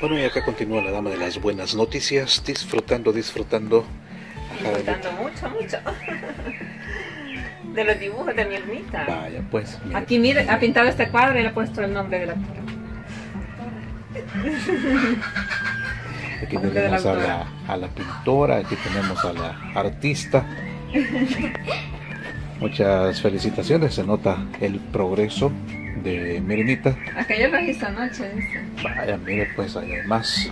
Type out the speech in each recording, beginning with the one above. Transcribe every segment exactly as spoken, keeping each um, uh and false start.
Bueno, y acá continúa la dama de las buenas noticias, disfrutando, disfrutando. Disfrutando mucho, mucho. De los dibujos de mi ermita. Vaya, pues. Mire. Aquí, mire, ha pintado este cuadro y le ha puesto el nombre de la pintura. Aquí Aunque tenemos la a, la, a la pintora, aquí tenemos a la artista. Muchas felicitaciones, se nota el progreso de Mirinita. Acá yo lo hice esta noche. Dice. Vaya, mire, pues además.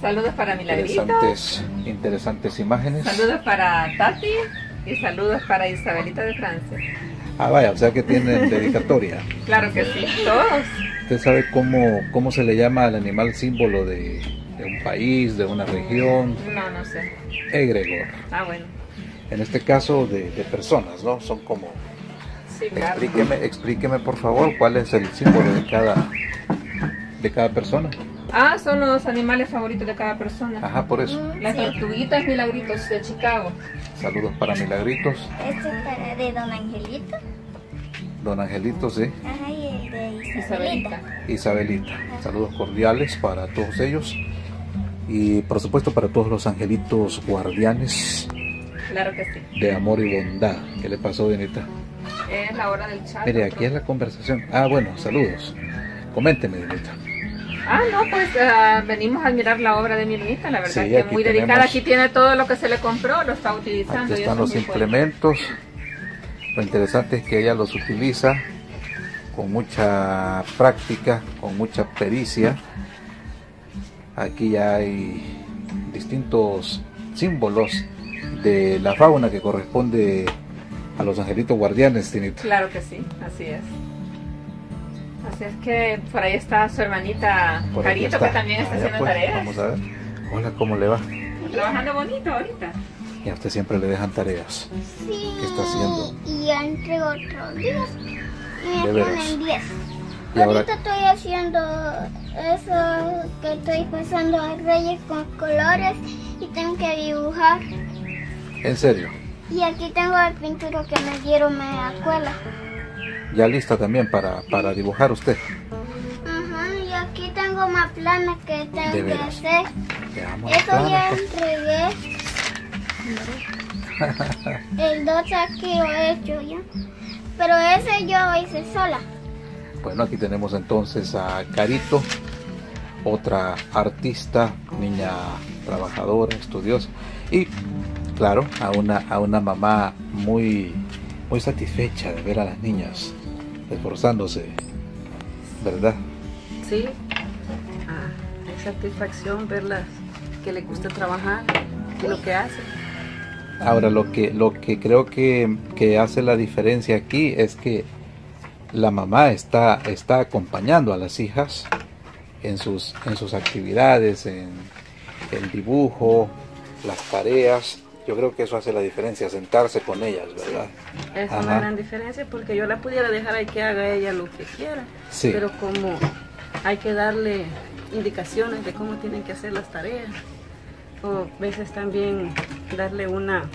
Saludos para Milagrito. Interesantes, interesantes imágenes. Saludos para Tati y saludos para Isabelita de Francia. Ah, vaya, o sea que tienen dedicatoria. Claro que sí, todos. ¿Usted sabe cómo, cómo se le llama al animal símbolo de, de un país, de una región? No, no sé. Egregor. Ah, bueno. En este caso de, de personas, ¿no? Son como... Sí, claro. Explíqueme, explíqueme por favor cuál es el símbolo de cada, de cada persona. Ah, son los animales favoritos de cada persona. Ajá, por eso. Las sí. tortuguitas Milagritos de Chicago. Saludos para Milagritos. Este es para de Don Angelito. Don Angelito, sí. Ajá, y el de Isabelita. Isabelita. Ajá. Saludos cordiales para todos ellos. Y por supuesto para todos los angelitos guardianes. Claro que sí. De amor y bondad. ¿Qué le pasó, Benita? Es la hora del chat. Mire, aquí es la conversación. Ah, bueno, saludos. Coménteme, Benita. Ah, no, pues uh, venimos a admirar la obra de mi ermita, la verdad sí, que muy dedicada. Tenemos, aquí tiene todo lo que se le compró, lo está utilizando. Aquí están los implementos. Lo interesante es que ella los utiliza con mucha práctica, con mucha pericia. Aquí ya hay distintos símbolos de la fauna que corresponde a los angelitos guardianes, Tinita. Claro que sí, así es. Así es que por ahí está su hermanita por Carito, está. Que también está haciendo pues, tareas. Vamos a ver. Hola, ¿cómo le va? Trabajando bonito ahorita. Y a usted siempre le dejan tareas. Sí. ¿Qué está haciendo? Y ya entregó otros días. Y me ponen diez. Ahorita estoy haciendo eso que estoy pasando a Reyes con colores y tengo que dibujar. ¿En serio? Y aquí tengo el pintura que me dieron en la escuela. Ya lista también para, para dibujar usted. Ajá, y aquí tengo más planes que tengo que hacer. Eso ya entregué. El dos aquí lo he hecho ya. Pero ese yo lo hice sola. Bueno, aquí tenemos entonces a Carito, otra artista, niña trabajadora, estudiosa. Y claro, a una, a una mamá muy, muy satisfecha de ver a las niñas esforzándose, ¿verdad? Sí, ah, hay satisfacción verlas, que les gusta trabajar, que lo que hacen. Ahora, lo que, lo que creo que, que hace la diferencia aquí es que la mamá está, está acompañando a las hijas en sus, en sus actividades, en el dibujo, las tareas. Yo creo que eso hace la diferencia, sentarse con ellas, ¿verdad? Sí, es Ajá. una gran diferencia porque yo la pudiera dejar ahí que haga ella lo que quiera, sí. Pero como hay que darle indicaciones de cómo tienen que hacer las tareas, o a veces también darle una,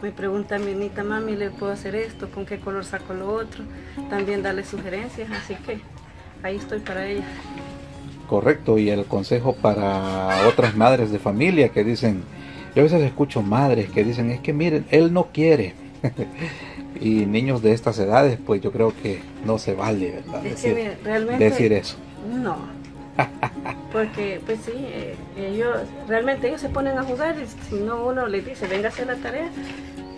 me pregunta mi niñita, mami, ¿le puedo hacer esto? ¿Con qué color saco lo otro? También darle sugerencias, así que ahí estoy para ella. Correcto, y el consejo para otras madres de familia que dicen, yo a veces escucho madres que dicen, es que miren, él no quiere. Y niños de estas edades, pues yo creo que no se vale, ¿verdad? Es decir, que realmente, decir eso. No. Porque, pues sí, ellos, realmente ellos se ponen a jugar y si no uno les dice, venga a hacer la tarea,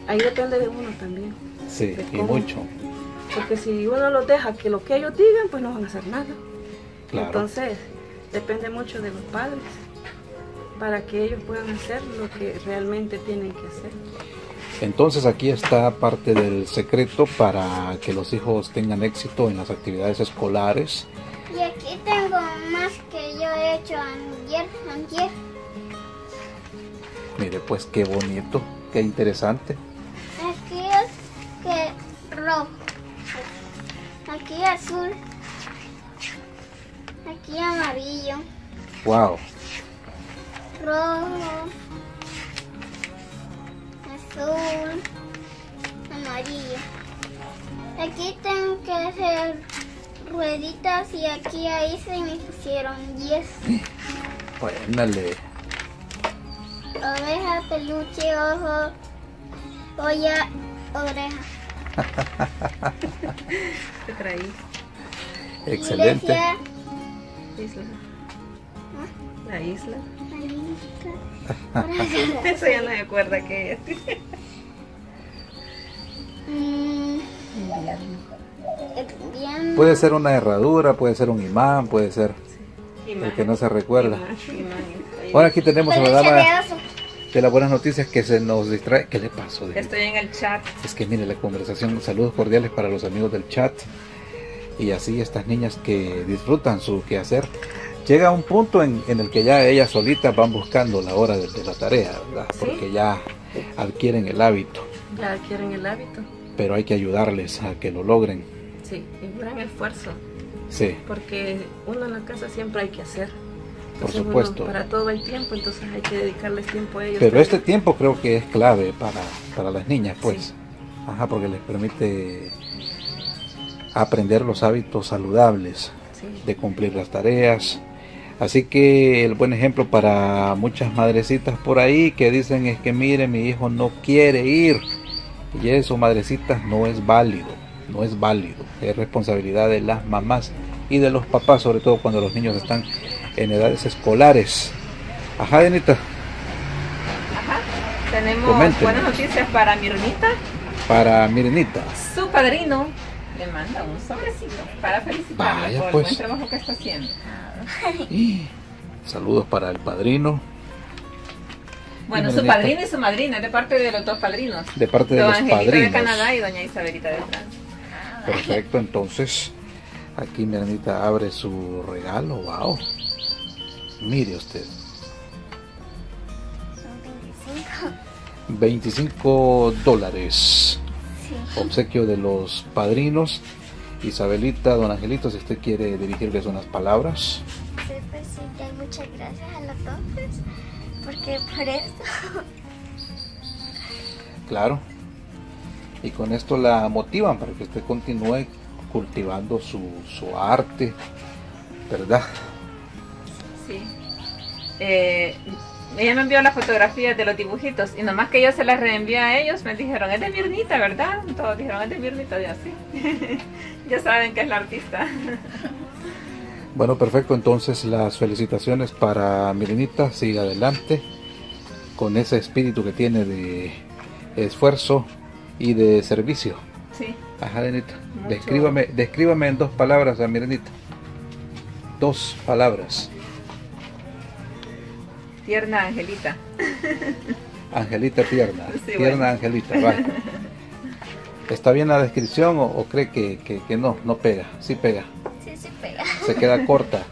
ahí depende de uno también. Sí, y mucho. Porque si uno los deja que lo que ellos digan, pues no van a hacer nada. Claro. Entonces, depende mucho de los padres, para que ellos puedan hacer lo que realmente tienen que hacer. Entonces aquí está parte del secreto para que los hijos tengan éxito en las actividades escolares. Y aquí tengo más que yo he hecho ayer, ayer. Mire pues qué bonito, qué interesante. Aquí es que rojo, aquí azul, aquí amarillo. Wow. Rojo, azul, amarillo. Aquí tengo que hacer rueditas y aquí ahí se me pusieron diez. Pues dale. Oveja, peluche, ojo, olla, oreja. ¿Qué traí? Excelente. Iglesia. Isla. ¿Ah? La isla. La isla. Eso ya no me acuerda qué es. mm. Puede ser una herradura, puede ser un imán, puede ser sí. El que no se recuerda. Ahora aquí tenemos una dama de las buenas noticias que se nos distrae. ¿Qué le pasó? David? Estoy en el chat. Es que mire la conversación. Saludos cordiales para los amigos del chat. Y así estas niñas que disfrutan su quehacer. Llega un punto en, en el que ya ellas solitas van buscando la hora de, de la tarea, ¿verdad? ¿Sí? Porque ya adquieren el hábito. Ya adquieren el hábito. Pero hay que ayudarles a que lo logren. Sí, un gran esfuerzo. Sí. Porque uno en la casa siempre hay que hacer. Entonces, por supuesto. Uno, para todo hay tiempo, entonces hay que dedicarles tiempo a ellos. Pero también. Este tiempo creo que es clave para, para las niñas, pues. Sí. Ajá, porque les permite aprender los hábitos saludables, sí. De cumplir las tareas. Así que el buen ejemplo para muchas madrecitas por ahí que dicen es que mire, mi hijo no quiere ir. Y eso, madrecitas, no es válido, no es válido. Es responsabilidad de las mamás y de los papás, sobre todo cuando los niños están en edades escolares. Ajá, Denita. Ajá, tenemos Coméntenme. buenas noticias para Mirenita. Para Mirenita. Su padrino le manda un sobrecito para felicitarle por pues. el buen trabajo que está haciendo. Y saludos para el padrino. Bueno, su padrino y su madrina, de parte de los dos padrinos. De parte de los padrinos. Don Angelito de Canadá y doña Isabelita de Francia. Perfecto, entonces aquí Mirenita abre su regalo. Wow. Mire usted. Son veinticinco dólares. Sí. Obsequio de los padrinos. Isabelita, don Angelito, si usted quiere dirigirles unas palabras. Sí, pues sí, que muchas gracias a los dos. Porque por esto. Claro. Y con esto la motivan para que usted continúe cultivando su, su arte, ¿verdad? Sí. Eh, ella me envió las fotografías de los dibujitos y nomás que yo se las reenvié a ellos, me dijeron, es de Mirenita, ¿verdad? Todos dijeron, es de Mirenita, y así. Ya saben que es la artista. Bueno, perfecto, entonces las felicitaciones para Mirenita, siga adelante con ese espíritu que tiene de esfuerzo y de servicio. Sí. Ajá, Denita, descríbame, descríbame en dos palabras a Mirenita. Dos palabras. Tierna Angelita. Angelita tierna, sí, tierna bueno. Angelita, va. ¿Está bien la descripción o, o cree que, que, que no, no pega? Sí pega. Se pega. Se queda corta.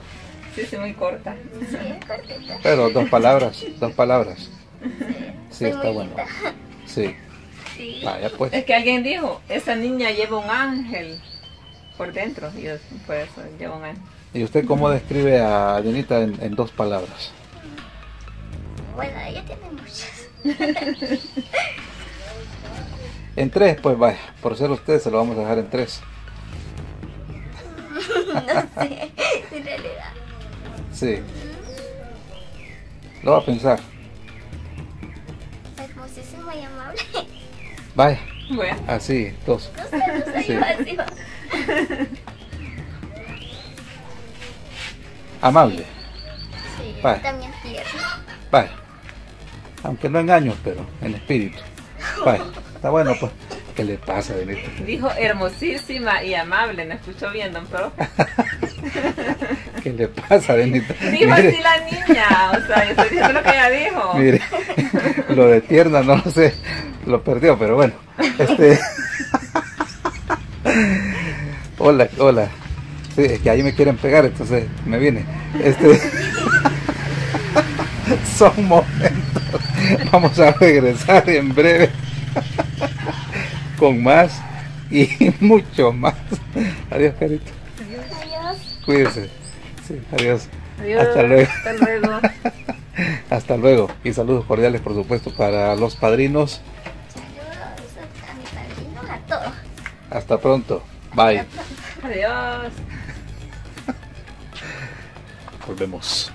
Sí, sí, muy corta. Sí, cortita. Pero dos palabras, dos palabras. Sí, está bueno. Sí. Sí. Vaya pues. Es que alguien dijo, esa niña lleva un ángel por dentro. Y yo, por eso, lleva un ángel. ¿Y usted cómo describe a Denita en, en dos palabras? Bueno, ella tiene muchas. En tres, pues vaya. Por ser usted, se lo vamos a dejar en tres. No sé, en realidad. Sí. Lo va a pensar. Hermosísima y amable. Vaya. Bueno. Así, dos. No sé, no sé, sí. Yo así va. Amable. Sí, sí, también tierno. Vaya. Aunque no engaño, pero en espíritu. Vaya. Está bueno, pues. ¿Qué le pasa, Denita? Dijo hermosísima y amable, ¿no escuchó bien, don profe? ¿Qué le pasa, Denita? Dijo mire. Así la niña, o sea, yo estoy diciendo lo que ella dijo. Mire, lo de tierna, no lo sé, lo perdió, pero bueno. Este... Hola, hola. Sí, es que ahí me quieren pegar, entonces me viene. Este... Son momentos. Vamos a regresar en breve. Con más y mucho más. Adiós, carito. Adiós. Cuídese. Sí, adiós. Adiós. Hasta luego. Hasta luego. Hasta luego. Y saludos cordiales, por supuesto, para los padrinos. Saludos a mi padrino, a todos. Hasta pronto. Bye. Hasta pronto. Adiós. volvemos.